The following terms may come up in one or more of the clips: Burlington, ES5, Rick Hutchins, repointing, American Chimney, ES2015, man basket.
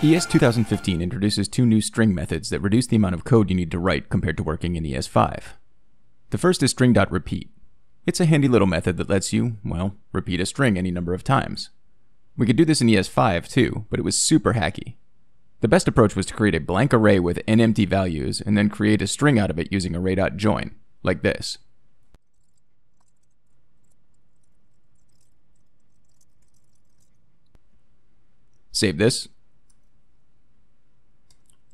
ES2015 introduces two new string methods that reduce the amount of code you need to write compared to working in ES5. The first is string.repeat. It's a handy little method that lets you, well, repeat a string any number of times. We could do this in ES5 too, but it was super hacky. The best approach was to create a blank array with n empty values and then create a string out of it using array.join, like this. Save this.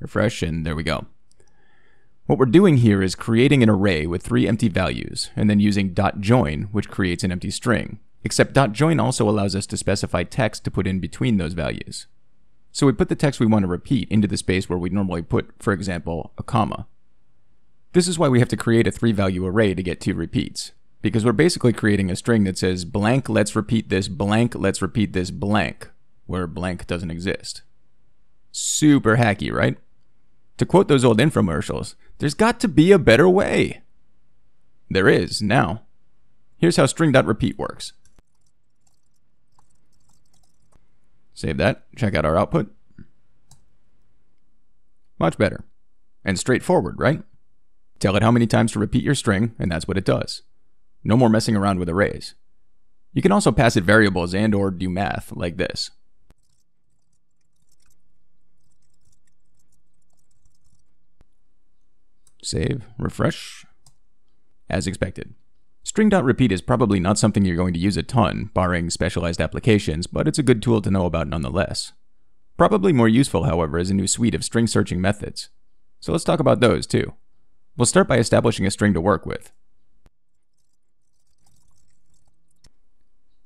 Refresh, and there we go. What we're doing here is creating an array with three empty values, and then using .join, which creates an empty string. Except .join also allows us to specify text to put in between those values. So we put the text we want to repeat into the space where we'd normally put, for example, a comma. This is why we have to create a three-value array to get two repeats, because we're basically creating a string that says blank, let's repeat this, blank, let's repeat this, blank, where blank doesn't exist. Super hacky, right? To quote those old infomercials, there's got to be a better way. There is, now. Here's how string.repeat works. Save that, check out our output. Much better. And straightforward, right? Tell it how many times to repeat your string, and that's what it does. No more messing around with arrays. You can also pass it variables and or do math, like this. Save, refresh, as expected. String.repeat is probably not something you're going to use a ton, barring specialized applications, but it's a good tool to know about nonetheless. Probably more useful, however, is a new suite of string searching methods. So let's talk about those too. We'll start by establishing a string to work with.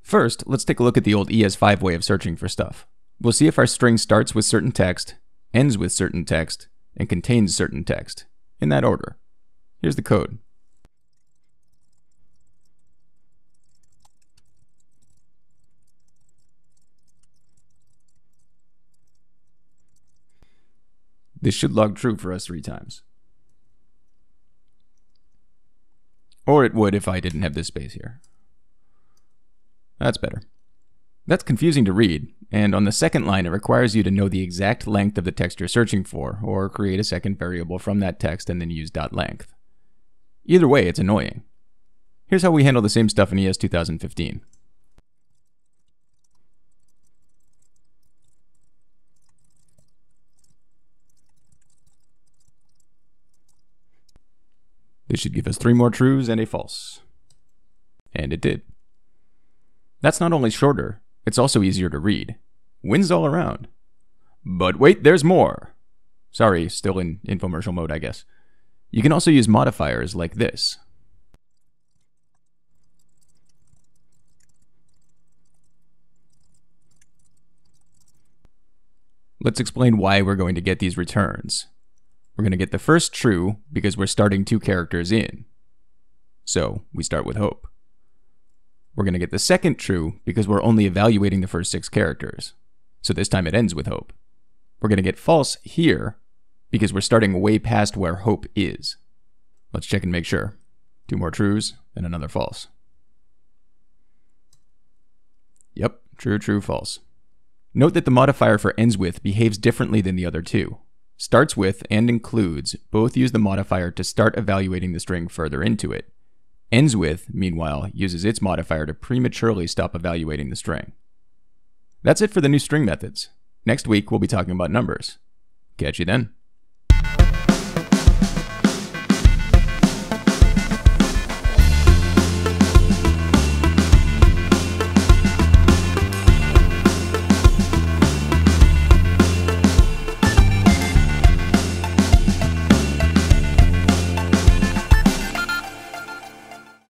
First, let's take a look at the old ES5 way of searching for stuff. We'll see if our string starts with certain text, ends with certain text, and contains certain text. In that order. Here's the code. This should log true for us three times. Or it would if I didn't have this space here. That's better. That's confusing to read, and on the second line it requires you to know the exact length of the text you're searching for, or create a second variable from that text and then use .length. Either way, it's annoying. Here's how we handle the same stuff in ES2015. This should give us three more trues and a false. And it did. That's not only shorter, it's also easier to read. Wins all around. But wait, there's more. Sorry, still in infomercial mode, I guess. You can also use modifiers like this. Let's explain why we're going to get these returns. We're going to get the first true because we're starting two characters in. So we start with hope. We're going to get the second true because we're only evaluating the first six characters. So this time it ends with hope. We're going to get false here because we're starting way past where hope is. Let's check and make sure. Two more trues and another false. Yep, true, true, false. Note that the modifier for ends with behaves differently than the other two. Starts with and includes both use the modifier to start evaluating the string further into it. Ends with, meanwhile, uses its modifier to prematurely stop evaluating the string. That's it for the new string methods. Next week, we'll be talking about numbers. Catch you then.